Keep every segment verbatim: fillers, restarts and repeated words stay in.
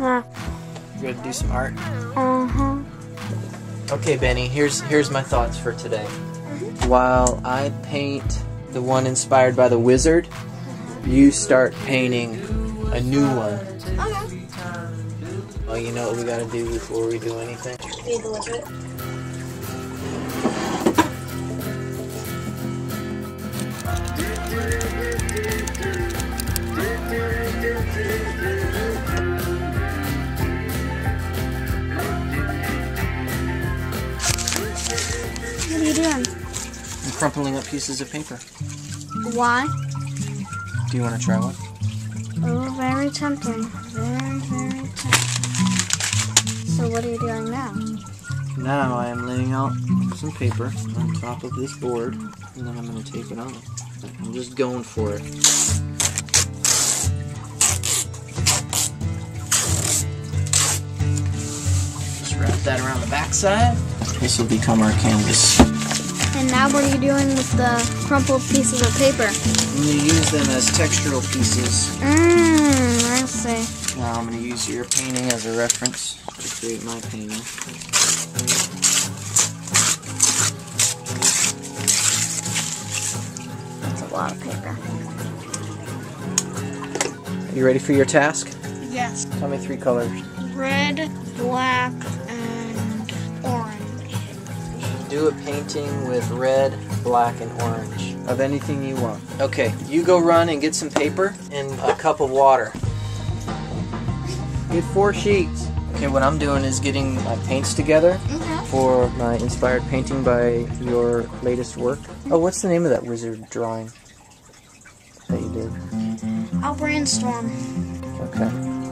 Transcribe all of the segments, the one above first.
Yeah. You're gonna do some art? Uh-huh. Okay, Benny, here's here's my thoughts for today. Mm-hmm. While I paint the one inspired by the wizard, you start painting a new one. Okay. Well, you know what we gotta do before we do anything? Be deliberate. What are you doing? I'm crumpling up pieces of paper. Why? Do you want to try one? Oh, very tempting. Very, very tempting. So what are you doing now? Now I am laying out some paper on top of this board, and then I'm going to tape it on. I'm just going for it. Just wrap that around the back side. This will become our canvas. And now what are you doing with the crumpled pieces of paper? I'm going to use them as textural pieces. Mmm, I see. Now I'm going to use your painting as a reference to create my painting. That's a lot of paper. Are you ready for your task? Yes. Tell me three colors. Red, black, and orange. Do a painting with red, black, and orange. Of anything you want. Okay, you go run and get some paper and a cup of water. Get four sheets. Okay, what I'm doing is getting my paints together okay. for my inspired painting by your latest work. Oh, what's the name of that wizard drawing that you did? I'll brainstorm. Okay.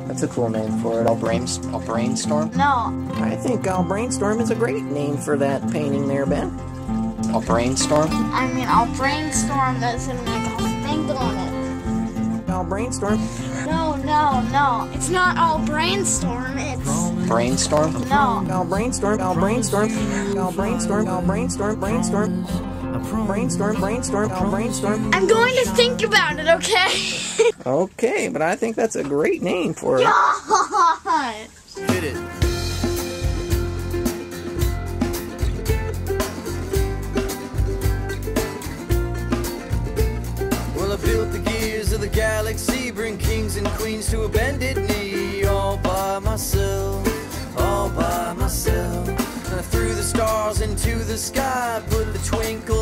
That's a cool name for it. I'll, brains I'll brainstorm? No. I think I'll brainstorm is a great name for that painting there, Ben. I'll brainstorm? I mean, I'll brainstorm doesn't mean I'll think on it. I'll brainstorm? No, no, no. It's not I'll brainstorm, it's... Brainstorm? No. I'll brainstorm, I'll brainstorm, I'll brainstorm, I'll brainstorm, brainstorm. Brainstorm, brainstorm, I'll brainstorm. I'm going to think about it, okay? Okay, but I think that's a great name for it. God! Hit it. Well, I built the gears of the galaxy, bring kings and queens to a bended knee. All by myself, all by myself. And I threw the stars into the sky, put the twinkle